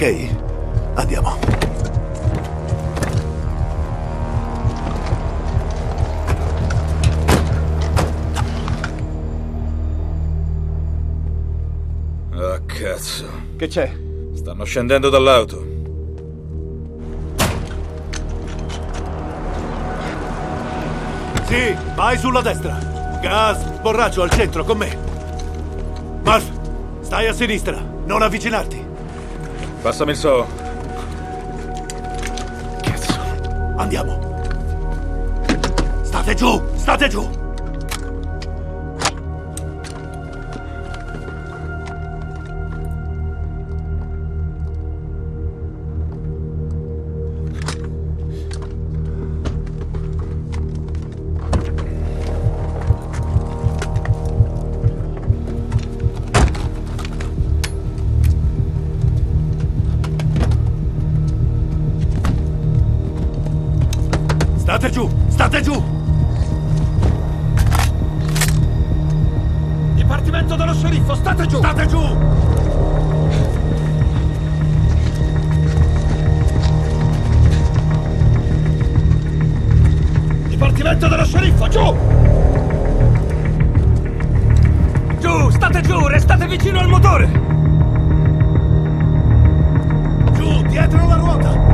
Ok, andiamo. Ah, cazzo. Che c'è? Stanno scendendo dall'auto. Sì, vai sulla destra. Gas, borraccio al centro, con me. Marf, stai a sinistra, non avvicinarti. Passami il so. Cazzo. Andiamo. State giù, state giù. State giù! State giù! Dipartimento dello sceriffo, state giù! State giù! Dipartimento dello sceriffo, giù! Giù, state giù, restate vicino al motore! Giù, dietro la ruota!